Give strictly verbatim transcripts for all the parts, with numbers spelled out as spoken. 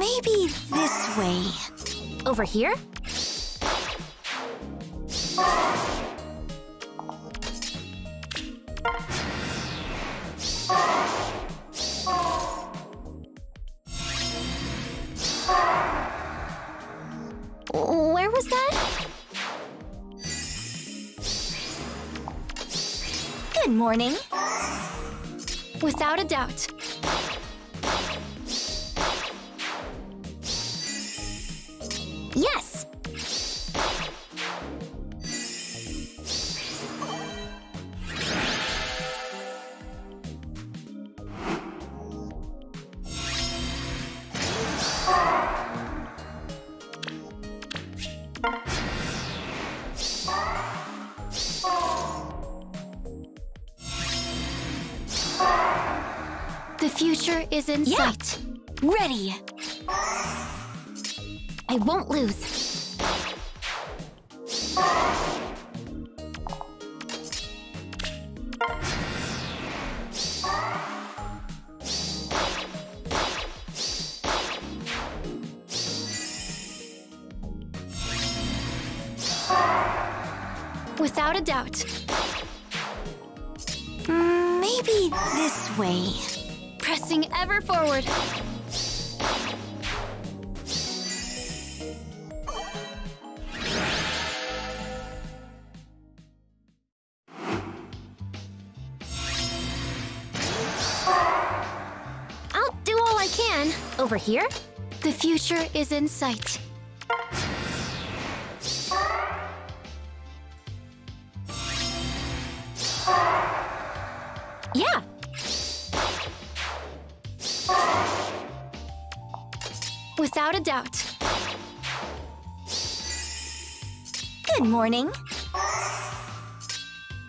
Maybe this way. Over here? Where was that? Good morning. Without a doubt. Yes! The future is in yeah. sight. Ready! I won't lose. Without a doubt. Maybe this way. Pressing ever forward. Over here? The future is in sight. Yeah! Without a doubt. Good morning.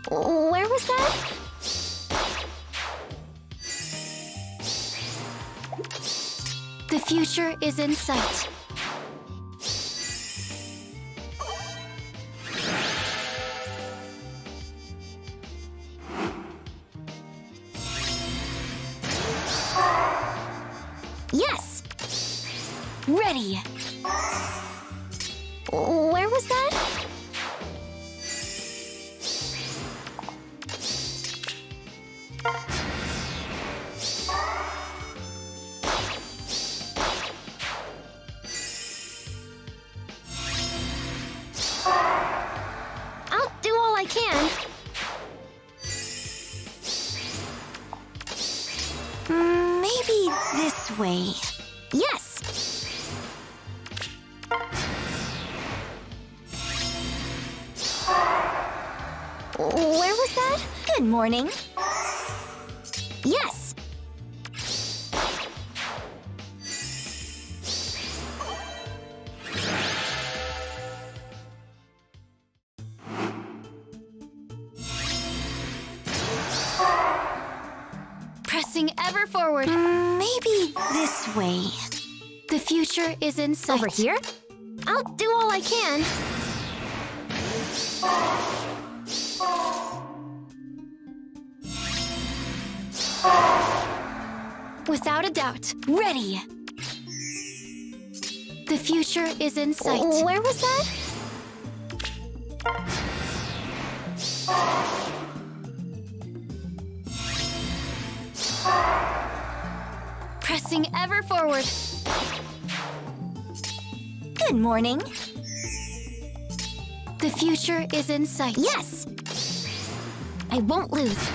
Where was that? The future is in sight. Yes! Ready! Where was that? This way. Yes! Where was that? Good morning. Yes! Pressing ever forward. Maybe this way. The future is in sight. Over here? I'll do all I can. Without a doubt. Ready. The future is in sight. Where was that? Pressing ever forward. Good morning. The future is in sight. Yes! I won't lose.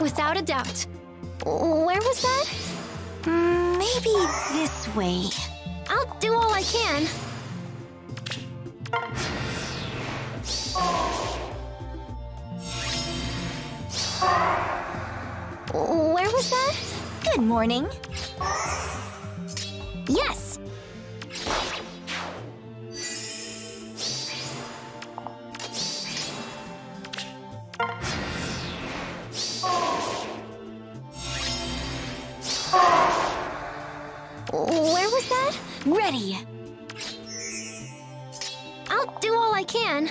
Without a doubt. Where was that? Maybe this way. I'll do all I can. Where was that? Good morning. Yes! Where was that? Ready! I can.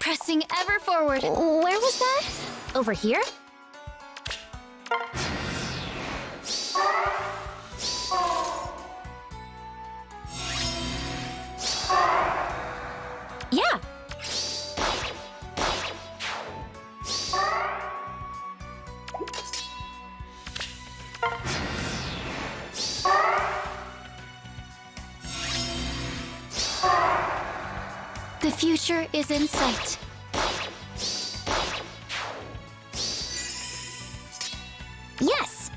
Pressing ever forward. Where was that? Over here? Yeah. The future is in sight. Yes.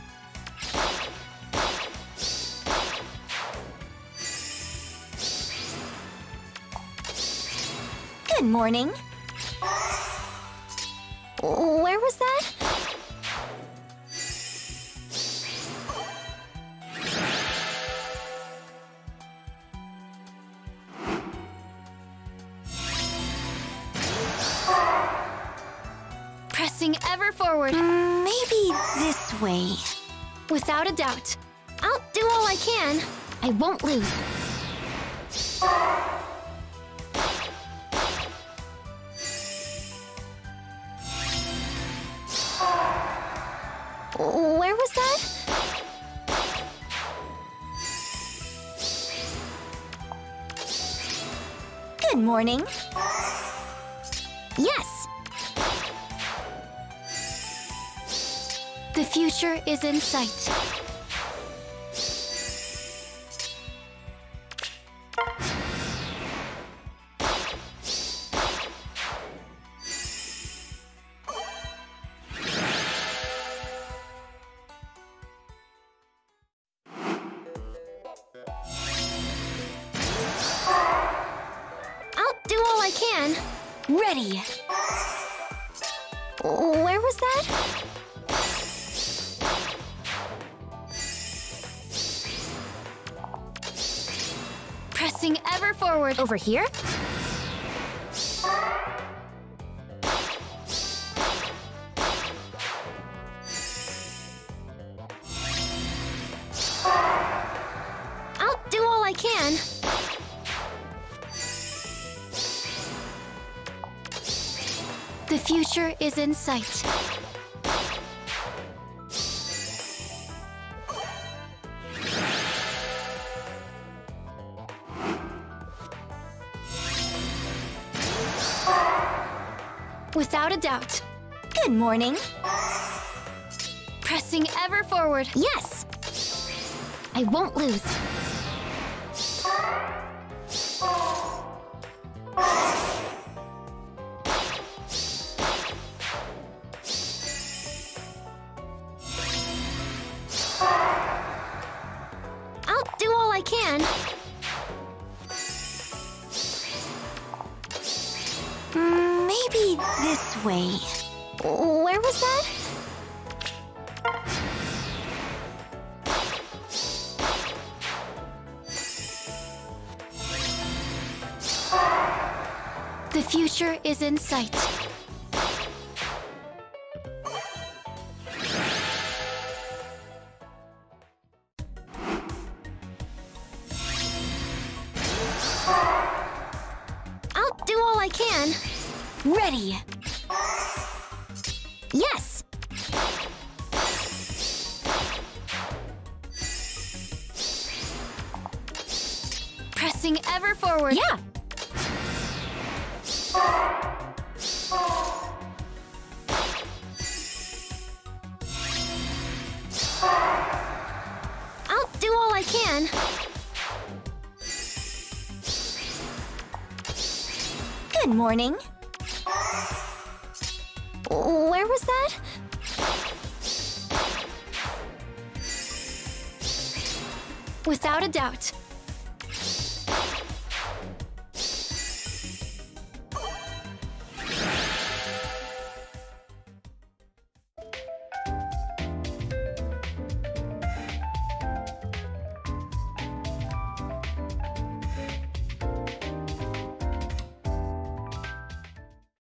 Good morning. Where was that? Pressing ever forward. Maybe this way. Without a doubt. I'll do all I can. I won't lose. Where was that? Good morning. Yes. The future is in sight. Ready. Where was that? Pressing ever forward. Over here? I'll do all I can. The future is in sight. Without a doubt. Good morning. Pressing ever forward. Yes! I won't lose. I can. Maybe this way. Where was that? The future is in sight. I can. Ready. Yes. Pressing ever forward. Yeah. I'll do all I can. Good morning. Where was that? Without a doubt.